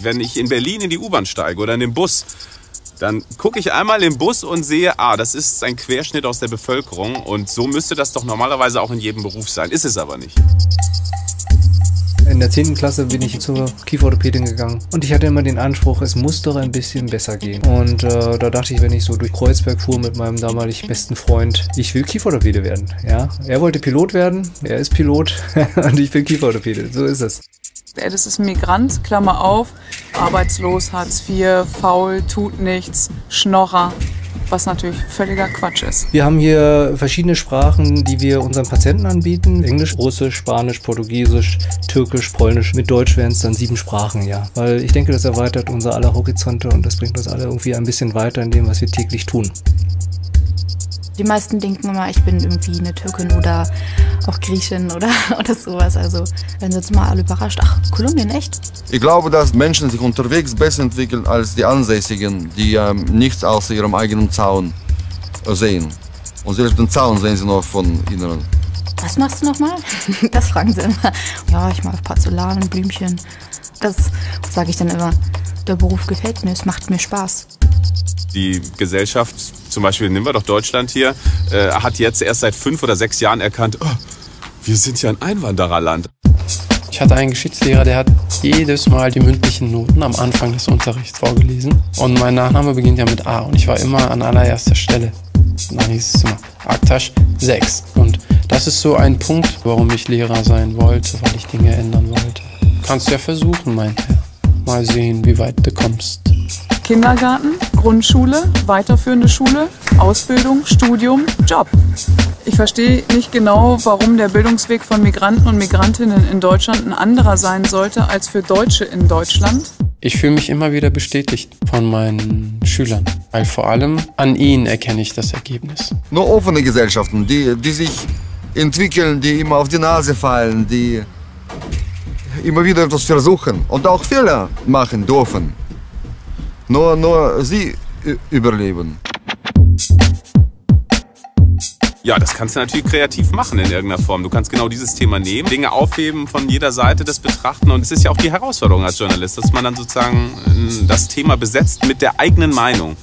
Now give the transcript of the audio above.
Wenn ich in Berlin in die U-Bahn steige oder in den Bus, dann gucke ich einmal im Bus und sehe, ah, das ist ein Querschnitt aus der Bevölkerung und so müsste das doch normalerweise auch in jedem Beruf sein. Ist es aber nicht. In der 10. Klasse bin ich zur Kieferorthopädin gegangen und ich hatte immer den Anspruch, es muss doch ein bisschen besser gehen. Und da dachte ich, wenn ich so durch Kreuzberg fuhr mit meinem damalig besten Freund, ich will Kieferorthopäde werden. Ja? Er wollte Pilot werden, er ist Pilot und ich bin Kieferorthopäde, so ist es. Er ist ein Migrant, Klammer auf, arbeitslos, Hartz IV, faul, tut nichts, Schnorrer. Was natürlich völliger Quatsch ist. Wir haben hier verschiedene Sprachen, die wir unseren Patienten anbieten. Englisch, Russisch, Spanisch, Portugiesisch, Türkisch, Polnisch. Mit Deutsch wären es dann 7 Sprachen, ja. Weil ich denke, das erweitert unser aller Horizonte und das bringt uns alle irgendwie ein bisschen weiter in dem, was wir täglich tun. Die meisten denken immer, ich bin irgendwie eine Türkin oder auch Griechin oder sowas. Also werden sie jetzt mal alle überrascht. Ach, Kolumbien, echt? Ich glaube, dass Menschen sich unterwegs besser entwickeln als die Ansässigen, die nichts außer ihrem eigenen Zaun sehen. Und selbst den Zaun sehen sie noch von innen. Was machst du nochmal? Das fragen sie immer. Ja, ich mache Parzellanen, Blümchen. Das sage ich dann immer. Der Beruf gefällt mir, es macht mir Spaß. Die Gesellschaft, zum Beispiel nehmen wir doch Deutschland hier, hat jetzt erst seit 5 oder 6 Jahren erkannt, oh, wir sind ja ein Einwandererland. Ich hatte einen Geschichtslehrer, der hat jedes Mal die mündlichen Noten am Anfang des Unterrichts vorgelesen. Und mein Nachname beginnt ja mit A und ich war immer an allererster Stelle. Und dann hieß es immer Aktasch 6. Und das ist so ein Punkt, warum ich Lehrer sein wollte, weil ich Dinge ändern wollte. Kannst du ja versuchen, meinte er. Mal sehen, wie weit du kommst. Kindergarten, Grundschule, weiterführende Schule, Ausbildung, Studium, Job. Ich verstehe nicht genau, warum der Bildungsweg von Migranten und Migrantinnen in Deutschland ein anderer sein sollte als für Deutsche in Deutschland. Ich fühle mich immer wieder bestätigt von meinen Schülern, weil vor allem an ihnen erkenne ich das Ergebnis. Nur offene Gesellschaften, die sich entwickeln, die immer auf die Nase fallen, die immer wieder etwas versuchen und auch Fehler machen dürfen. Nur sie überleben. Ja, das kannst du natürlich kreativ machen in irgendeiner Form. Du kannst genau dieses Thema nehmen, Dinge aufheben, von jeder Seite das betrachten. Und es ist ja auch die Herausforderung als Journalist, dass man dann sozusagen das Thema besetzt mit der eigenen Meinung.